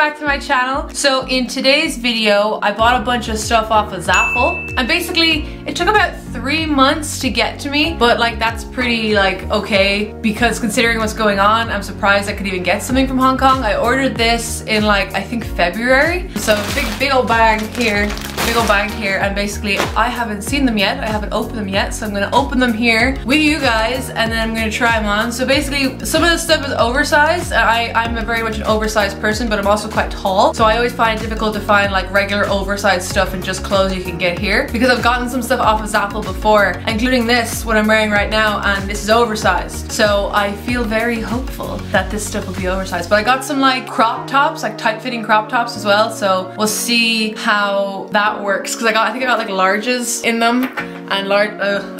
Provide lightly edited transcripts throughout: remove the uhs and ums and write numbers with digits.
back to my channel. So in today's video, I bought a bunch of stuff off of Zapple, and basically it took about 3 months to get to me, but like that's pretty like okay, because considering what's going on, I'm surprised I could even get something from Hong Kong. I ordered this in like I think February, so big old bag here, big old bag here, and basically I haven't seen them yet, I haven't opened them yet, so I'm gonna open them here with you guys and then I'm gonna try them on. So basically some of this stuff is oversized. I'm a very much an oversized person, but I'm also quite tall, so I always find it difficult to find like regular oversized stuff and just clothes you can get here, because I've gotten some stuff off of Zapple before, including this, what I'm wearing right now, and this is oversized. So I feel very hopeful that this stuff will be oversized. But I got some like crop tops, like tight-fitting crop tops as well, so we'll see how that works, because I think I got like larges in them, and large,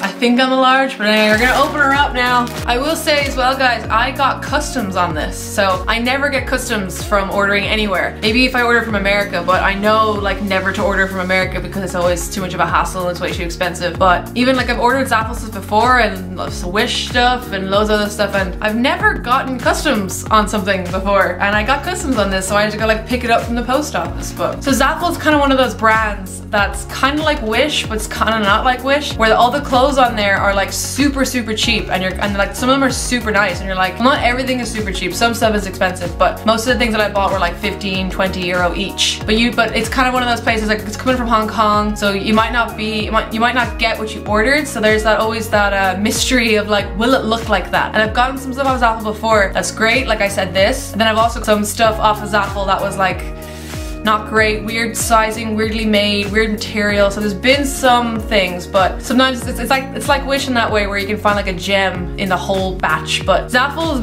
I think I'm a large, but anyway, we're gonna open her up now. I will say as well, guys, I got customs on this, so I never get customs from ordering anywhere. Maybe if I order from America, but I know like never to order from America because it's always too much of a hassle and it's way too expensive. But even like I've ordered Zapple stuff before and Wish stuff and loads of other stuff, and I've never gotten customs on something before, and I got customs on this, so I had to go like pick it up from the post office. But so Zapple's kind of one of those brands that's kind of like Wish, but it's kind of not like Wish, where all the clothes on there are like super cheap, and like some of them are super nice, and you're like, well, not everything is super cheap, some stuff is expensive, but most of the things that I bought were like 15-20 euro each. But it's kind of one of those places, like it's coming from Hong Kong, so you might not get what you ordered, so there's that always that mystery of like, will it look like that? And I've gotten some stuff off of Zapple before that's great, like I said this, and then I've also got some stuff off of Zapple that was like not great, weird sizing, weirdly made, weird material. So there's been some things, but sometimes it's like Wish in that way, where you can find like a gem in the whole batch. But Zapple is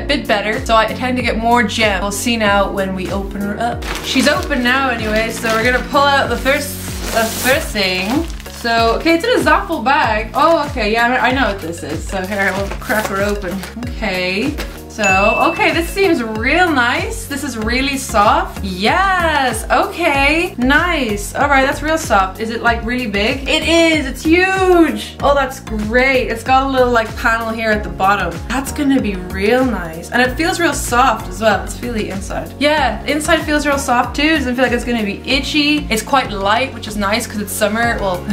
a bit better, so I tend to get more gems. We'll see now when we open her up. She's open now anyway, so we're gonna pull out the first thing. So, okay, it's in a Zapple bag. Oh, okay, yeah, I know what this is. So here, we'll crack her open. Okay. So, okay, this seems real nice. This is really soft. Yes, okay, nice. All right, that's real soft. Is it like really big? It is, it's huge. Oh, that's great. It's got a little like panel here at the bottom. That's gonna be real nice. And it feels real soft as well. Let's feel the inside. Yeah, inside feels real soft too. Doesn't feel like it's gonna be itchy. It's quite light, which is nice because it's summer. Well,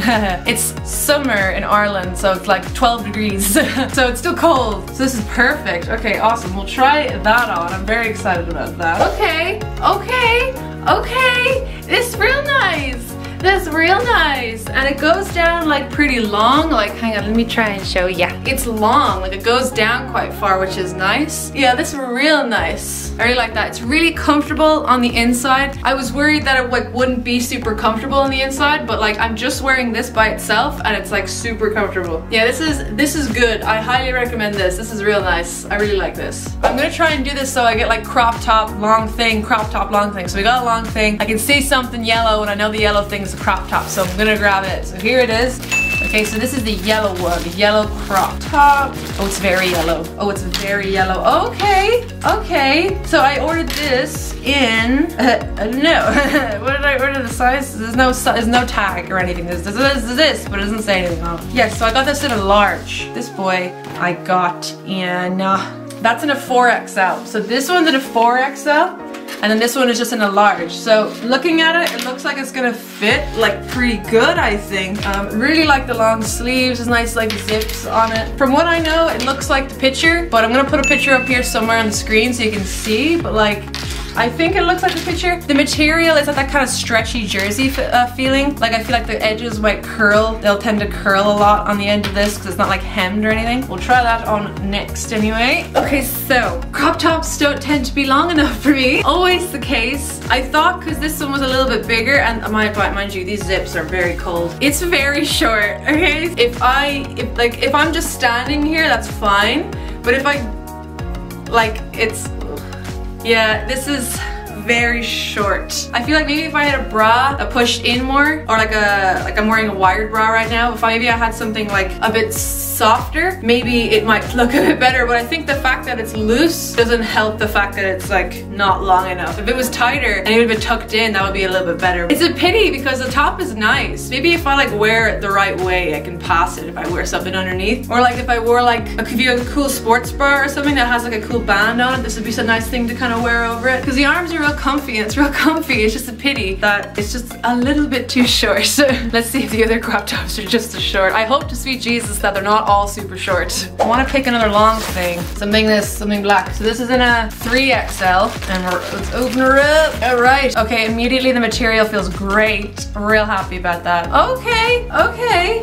it's summer in Ireland, so it's like 12 degrees. So it's still cold. So this is perfect. Okay, awesome. We'll try that on. I'm very excited about that. Okay, okay, okay. It's real nice. That's real nice. And it goes down like pretty long. Like, hang on, let me try and show you. It's long, like it goes down quite far, which is nice. Yeah, this is real nice. I really like that. It's really comfortable on the inside. I was worried that it like wouldn't be super comfortable on the inside, but like I'm just wearing this by itself and it's like super comfortable. Yeah, this is good. I highly recommend this. This is real nice. I really like this. I'm gonna try and do this so I get like crop top, long thing, crop top, long thing. So we got a long thing. I can see something yellow and I know the yellow thing's crop top, so I'm gonna grab it. So here it is. Okay, so this is the yellow one, the yellow crop top. Oh, it's very yellow. Oh, it's very yellow. Okay, okay. So I ordered this in, I don't know. What did I order the size? There's no tag or anything. There's this, but it doesn't say anything on it. Yes, yeah, so I got this in a large. This boy I got in, that's in a 4XL. So this one's in a 4XL. And then this one is just in a large. So looking at it, it looks like it's gonna fit like pretty good, I think. Really like the long sleeves, there's nice like zips on it. From what I know, it looks like the picture, but I'm gonna put a picture up here somewhere on the screen so you can see, but like, I think it looks like the picture. The material is like that kind of stretchy jersey feeling. Like I feel like the edges might curl. They'll tend to curl a lot on the end of this because it's not like hemmed or anything. We'll try that on next anyway. Okay, so crop tops don't tend to be long enough for me. Always the case. I thought because this one was a little bit bigger, and mind you, these zips are very cold. It's very short, okay? If I'm just standing here, that's fine. But if I, like, it's, yeah, this is very short. I feel like maybe if I had a bra that pushed in more, or like I'm wearing a wired bra right now, maybe I had something like a bit softer, maybe it might look a bit better, but I think the fact that it's loose doesn't help the fact that it's like not long enough. If it was tighter and it would have been tucked in, that would be a little bit better. It's a pity because the top is nice. Maybe if I like wear it the right way, I can pass it if I wear something underneath. Or like if I wore like a cool sports bra or something that has like a cool band on it, this would be a nice thing to kind of wear over it. Because the arms are real real comfy, and it's real comfy. It's just a pity that it's just a little bit too short. So let's see if the other crop tops are just as short. I hope to sweet Jesus that they're not all super short. I want to pick another long thing. Something black. So this is in a 3XL, and let's open her up. All right. Okay, immediately the material feels great. I'm real happy about that. Okay, okay.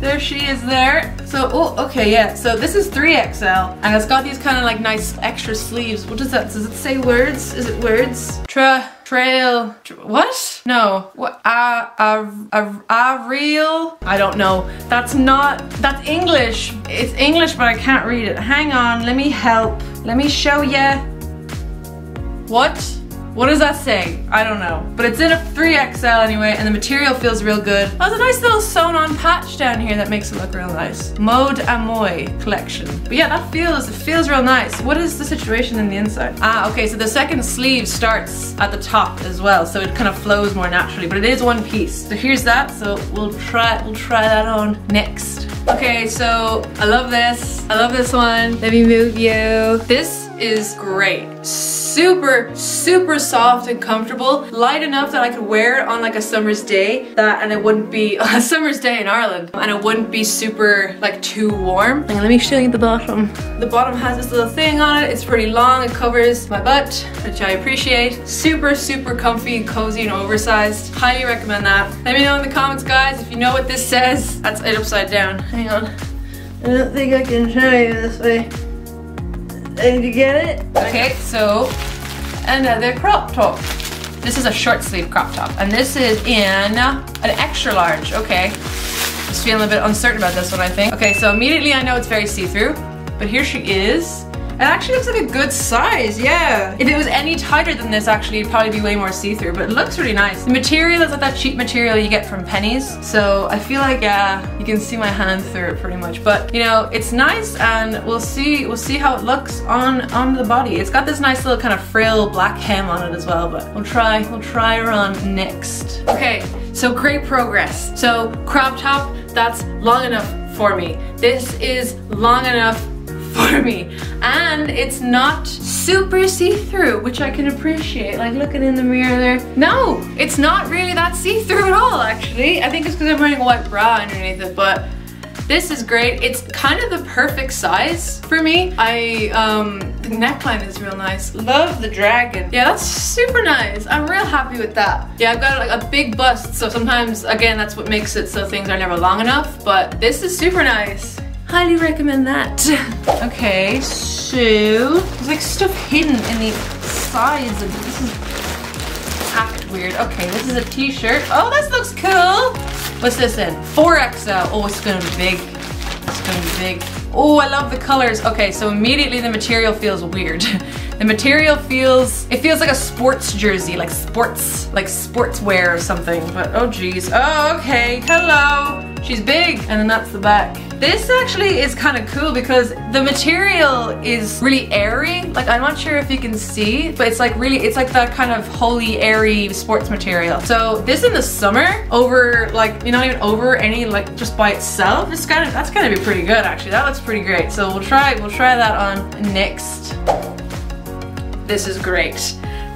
There she is there. So, oh, okay, yeah. So this is 3XL, and it's got these kind of like nice extra sleeves. What does that, does it say words? Is it words? What? No. What? Real? I don't know. That's not, that's English. It's English, but I can't read it. Hang on, let me help. Let me show ya. What? What does that say? I don't know. But it's in a 3XL anyway, and the material feels real good. Oh, there's a nice little sewn-on patch down here that makes it look real nice. Mode Amoy collection. But yeah, that feels, it feels real nice. What is the situation in the inside? Ah, okay, so the second sleeve starts at the top as well, so it kind of flows more naturally, but it is one piece. So here's that, so we'll try that on next. Okay, so I love this one. Let me move you. This is great. Super, super soft and comfortable. Light enough that I could wear it on like a summer's day, that, and it wouldn't be a summer's day in Ireland, and it wouldn't be super like too warm. And let me show you the bottom. The bottom has this little thing on it. It's pretty long. It covers my butt, which I appreciate. Super, super comfy and cozy and oversized. Highly recommend that. Let me know in the comments, guys, if you know what this says. That's it upside down. Hang on. I don't think I can show you this way. Did you get it? Okay, so another crop top. This is a short sleeve crop top, and this is in an extra large. Okay, just feeling a bit uncertain about this one, I think. Okay, so immediately I know it's very see-through, but here she is. It actually looks like a good size, yeah. If it was any tighter than this, actually, it'd probably be way more see-through, but it looks really nice. The material is like that cheap material you get from Pennies, so I feel like, yeah, you can see my hand through it pretty much. But, you know, it's nice, and we'll see how it looks on the body. It's got this nice little kind of frill black hem on it as well, but we'll try her on next. Okay, so great progress. So crop top, that's long enough for me. This is long enough for me, and it's not super see-through, which I can appreciate. Like looking in the mirror there. No, it's not really that see-through at all, actually. I think it's because I'm wearing a white bra underneath it, but this is great. It's kind of the perfect size for me. The neckline is real nice. Love the dragon. Yeah, that's super nice. I'm real happy with that. Yeah, I've got like a big bust, so sometimes, again, that's what makes it so things are never long enough, but this is super nice. Highly recommend that. Okay, so there's like stuff hidden in the sides of this. This is packed weird. Okay, this is a t-shirt. Oh, this looks cool. What's this in? 4XL. Oh, it's gonna be big. It's gonna be big. Oh, I love the colors. Okay, so immediately the material feels weird. The material feels, it feels like a sports jersey, like sportswear or something. But oh geez. Oh, okay. Hello. She's big, and then that's the back. This actually is kind of cool because the material is really airy. Like, I'm not sure if you can see, but it's like really, it's like that kind of holy airy sports material. So this in the summer, over like, you're not even over any, like just by itself, it's kind of, that's gonna be pretty good actually. That looks pretty great. So we'll try that on next. This is great.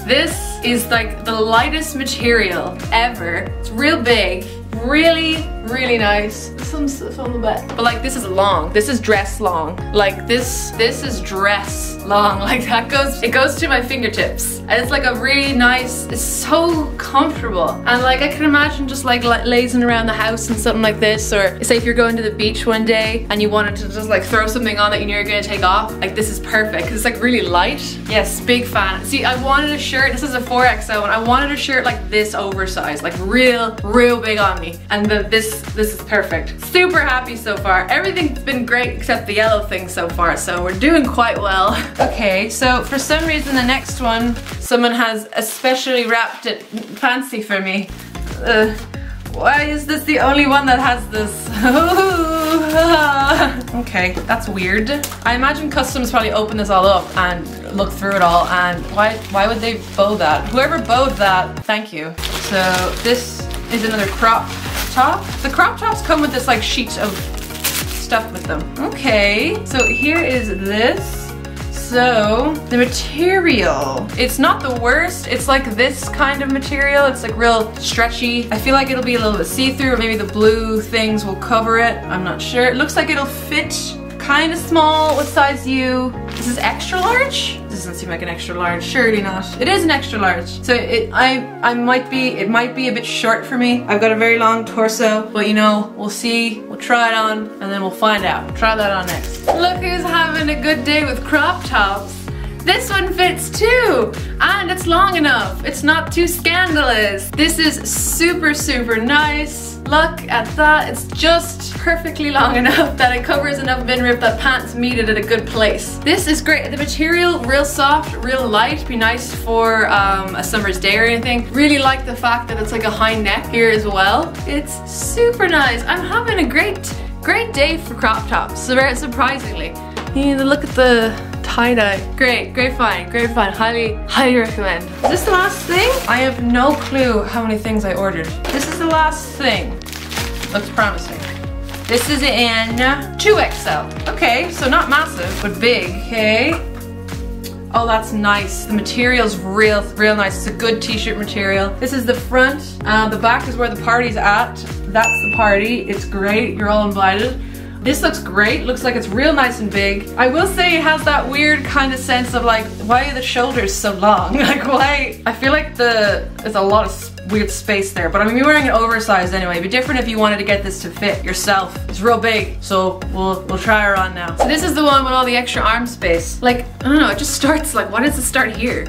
This is like the lightest material ever. It's real big, really, really nice. Some stuff on the back. But like, this is long. This is dress long. Like this is dress long. Like that goes, it goes to my fingertips. And it's like a really nice, it's so comfortable. And like, I can imagine just like lazing around the house and something like this, or say if you're going to the beach one day and you wanted to just like throw something on that you knew you're gonna take off, like this is perfect, because it's like really light. Yes, big fan. See, I wanted a shirt, this is a 4XL one. I wanted a shirt like this oversized, like real big on me. And this is perfect. Super happy so far. Everything's been great except the yellow thing so far, so we're doing quite well. Okay, so for some reason the next one, someone has especially wrapped it fancy for me. Why is this the only one that has this? Okay, that's weird. I imagine customs probably open this all up and look through it all, and why would they bow that? Whoever bowed that, thank you. So this is another crop top. The crop tops come with this like sheet of stuff with them. Okay, so here is this. So the material, it's not the worst. It's like this kind of material. It's like real stretchy. I feel like it'll be a little bit see-through. Maybe the blue things will cover it. I'm not sure. It looks like it'll fit kind of small. What size you? This is extra large? This doesn't seem like an extra large. Surely not. It is an extra large. So it might be a bit short for me. I've got a very long torso, but you know, we'll see. We'll try it on and then we'll find out. We'll try that on next. Look who's having a good day with crop tops. This one fits too, and it's long enough. It's not too scandalous. This is super, super nice. Look at that. It's just perfectly long enough that it covers enough bin rip that pants meet it at a good place. This is great. The material, real soft, real light. Be nice for a summer's day or anything. Really like the fact that it's like a high neck here as well. It's super nice. I'm having a great day for crop tops, surprisingly. You need to look at the tie-dye. Great find. Highly recommend. Is this the last thing? I have no clue how many things I ordered. This is the last thing. Looks promising. This is in 2XL. Okay, so not massive, but big, okay? Oh, that's nice. The material's real nice. It's a good t-shirt material. This is the front. The back is where the party's at. That's the party. It's great. You're all invited. This looks great, looks like it's real nice and big. I will say it has that weird kind of sense of like, why are the shoulders so long? Like why? I feel like there's a lot of weird space there, but I mean, you're wearing an oversized anyway. It'd be different if you wanted to get this to fit yourself. It's real big, so we'll try her on now. So this is the one with all the extra arm space. Like, I don't know, it just starts like, why does it start here?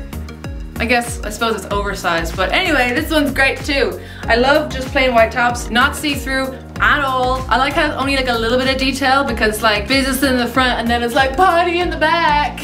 I suppose it's oversized, but anyway, this one's great too. I love just plain white tops, not see-through at all. I like how it's only like a little bit of detail because it's like business in the front and then it's like party in the back.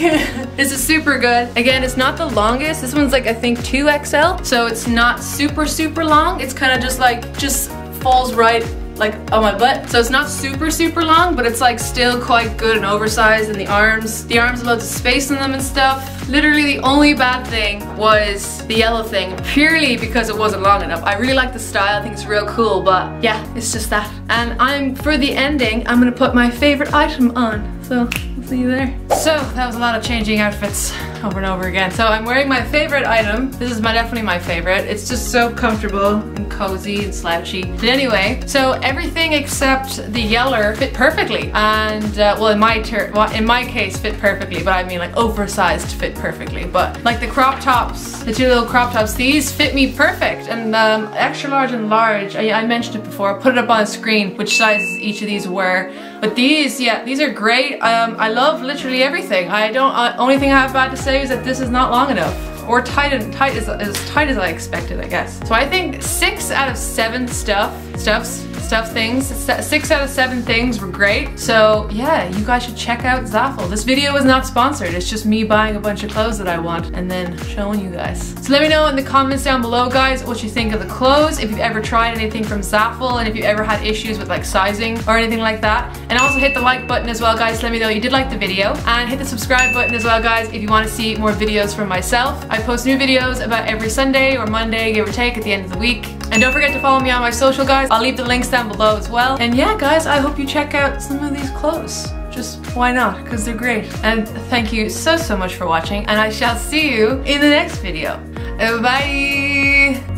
This is super good. Again, it's not the longest. This one's like I think 2XL, so it's not super, super long. It's kind of just like, just falls right like on my butt. So it's not super, super long, but it's like still quite good and oversized, and the arms have loads of space in them and stuff. Literally the only bad thing was the yellow thing, purely because it wasn't long enough. I really like the style, I think it's real cool, but yeah, it's just that. And for the ending, I'm gonna put my favorite item on, so we'll see you there. So that was a lot of changing outfits over and over again. So I'm wearing my favorite item. This is definitely my favorite. It's just so comfortable and cozy and slouchy. But anyway, so everything except the yeller fit perfectly, and well, in my case, fit perfectly. But I mean, like oversized fit perfectly. But like the crop tops, the two little crop tops, these fit me perfect. And extra large and large, I mentioned it before. I put it up on the screen which sizes each of these were. But these, yeah, these are great. I love literally everything. Only thing I have bad to say is that this is not long enough, or tight as I expected, I guess. So I think 6 out of 7 things were great. So yeah, you guys should check out Zaful. This video is not sponsored. It's just me buying a bunch of clothes that I want and then showing you guys. So let me know in the comments down below, guys, what you think of the clothes, if you've ever tried anything from Zaful, and if you've ever had issues with like sizing or anything like that. And also hit the like button as well, guys. Let me know you did like the video, and hit the subscribe button as well, guys, if you want to see more videos from myself. I post new videos about every Sunday or Monday, give or take, at the end of the week. And don't forget to follow me on my social, guys. I'll leave the links down below as well. And yeah, guys, I hope you check out some of these clothes. Just why not? Because they're great. And thank you so, so much for watching, and I shall see you in the next video. Bye!